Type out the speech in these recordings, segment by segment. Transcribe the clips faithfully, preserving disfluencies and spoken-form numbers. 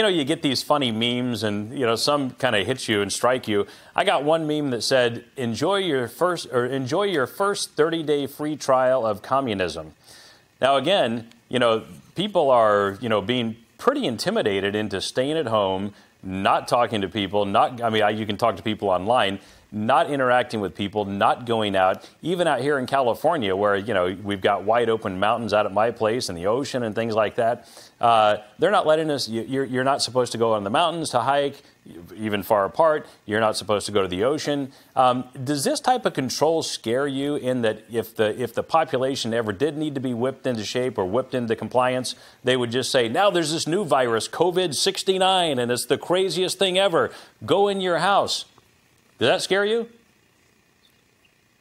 you know, you get these funny memes and, you know, some kind of hit you and strike you. I got one meme that said, enjoy your first or enjoy your first thirty day free trial of communism. Now, again, you know, people are, you know, being pretty intimidated into staying at home, not talking to people, not I mean, I, you can talk to people online, not interacting with people, not going out, even out here in California where, you know, we've got wide open mountains out at my place and the ocean and things like that. Uh, they're not letting us, you're, you're not supposed to go on the mountains to hike, even far apart. You're not supposed to go to the ocean. Um, does this type of control scare you in that if the, if the population ever did need to be whipped into shape or whipped into compliance, they would just say, now there's this new virus, COVID sixty-nine, and it's the craziest thing ever. Go in your house. Does that scare you?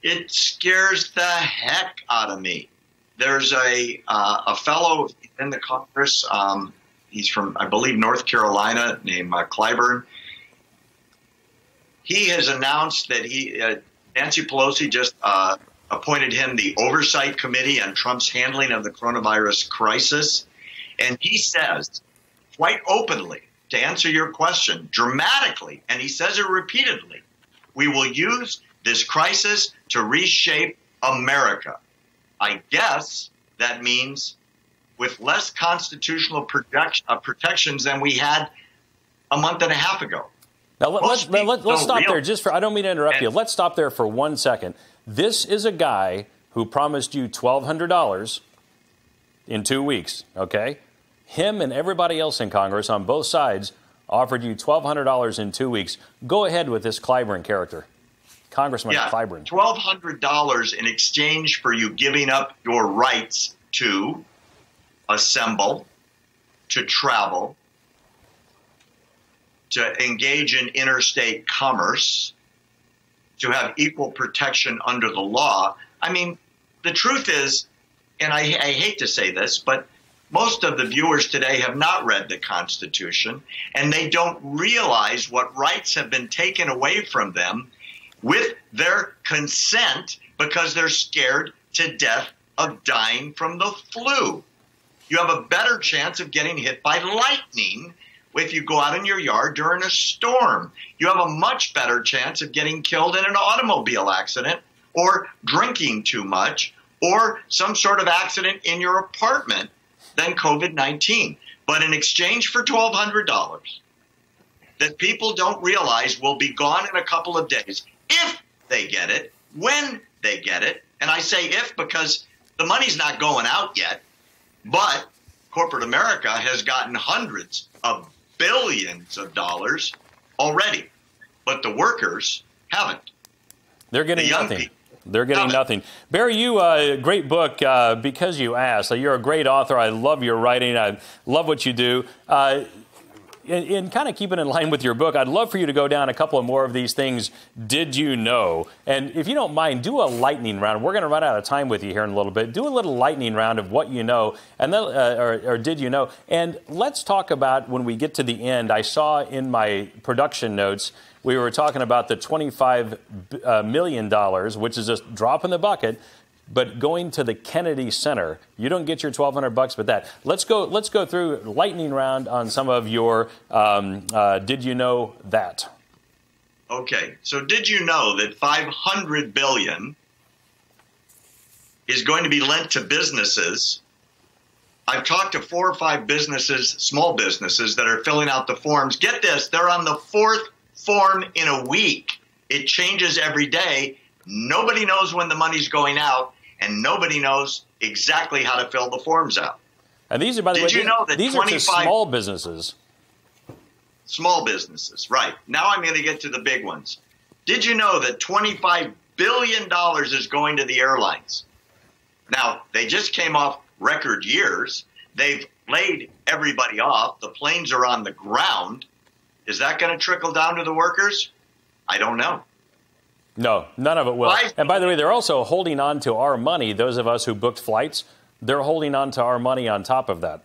It scares the heck out of me. There's a uh, a fellow in the Congress. Um, he's from, I believe, North Carolina, named uh, Clyburn. He has announced that he uh, Nancy Pelosi just uh, appointed him the Oversight Committee on Trump's handling of the coronavirus crisis, and he says quite openly, to answer your question, dramatically, and he says it repeatedly, we will use this crisis to reshape America. I guess that means with less constitutional protection, uh, protections than we had a month and a half ago. Now, let, let's, let, let, let's stop real. there. Just for, I don't mean to interrupt and, you. Let's stop there for one second. This is a guy who promised you twelve hundred dollars in two weeks, okay? Him and everybody else in Congress on both sides offered you twelve hundred dollars in two weeks. Go ahead with this Clyburn character. Congressman yeah, Clyburn. twelve hundred dollars in exchange for you giving up your rights to assemble, to travel, to engage in interstate commerce, to have equal protection under the law. I mean, the truth is, and I, I hate to say this, but most of the viewers today have not read the Constitution, and they don't realize what rights have been taken away from them with their consent because they're scared to death of dying from the flu. You have a better chance of getting hit by lightning if you go out in your yard during a storm. You have a much better chance of getting killed in an automobile accident or drinking too much or some sort of accident in your apartment than COVID nineteen. But in exchange for twelve hundred dollars that people don't realize will be gone in a couple of days, if they get it, when they get it. And I say if because the money's not going out yet, but corporate America has gotten hundreds of billions of dollars already. But the workers haven't. They're getting the young nothing. People They're getting nothing. Barry, you a uh, great book, uh, Because You Asked. You're a great author. I love your writing. I love what you do. Uh, in, in kind of keeping in line with your book, I'd love for you to go down a couple of more of these things. Did you know? And if you don't mind, do a lightning round. We're going to run out of time with you here in a little bit. Do a little lightning round of what you know, and then, uh, or, or did you know? And let's talk about when we get to the end. I saw in my production notes, we were talking about the twenty-five million dollars, which is just drop in the bucket, but going to the Kennedy Center. You don't get your twelve hundred bucks with that. Let's go, let's go through lightning round on some of your um, uh, did you know that? Okay. So did you know that five hundred billion dollars is going to be lent to businesses? I've talked to four or five businesses, small businesses, that are filling out the forms. Get this, they're on the fourth form in a week. It changes every day. Nobody knows when the money's going out, and nobody knows exactly how to fill the forms out. And these are, by the way, these are to small businesses. Small businesses, right. Now I'm going to get to the big ones. Did you know that twenty-five billion dollars is going to the airlines? Now, they just came off record years. They've laid everybody off. The planes are on the ground. Is that going to trickle down to the workers? I don't know. No, none of it will. And by the way, they're also holding on to our money. Those of us who booked flights, they're holding on to our money on top of that.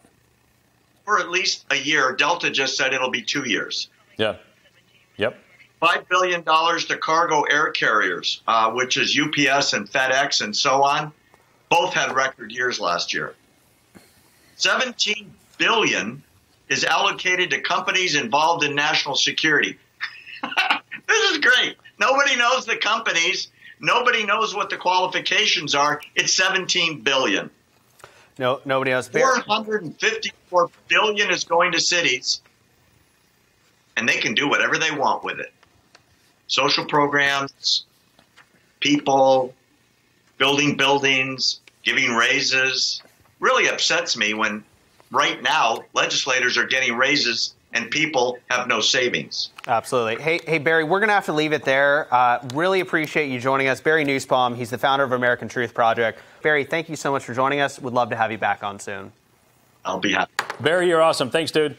For at least a year. Delta just said it'll be two years. Yeah. Yep. five billion dollars to cargo air carriers, uh, which is U P S and FedEx and so on. Both had record years last year. seventeen billion dollars is allocated to companies involved in national security. This is great. Nobody knows the companies. Nobody knows what the qualifications are. It's seventeen billion dollars. No, nobody else. four hundred fifty-four billion dollars is going to cities, and they can do whatever they want with it. Social programs, people, building buildings, giving raises. Really upsets me when right now legislators are getting raises and people have no savings. Absolutely. Hey, hey Barry, we're going to have to leave it there. Uh, really appreciate you joining us. Barry Nussbaum, he's the founder of American Truth Project. Barry, thank you so much for joining us. Would love to have you back on soon. I'll be happy. Barry, you're awesome. Thanks, dude.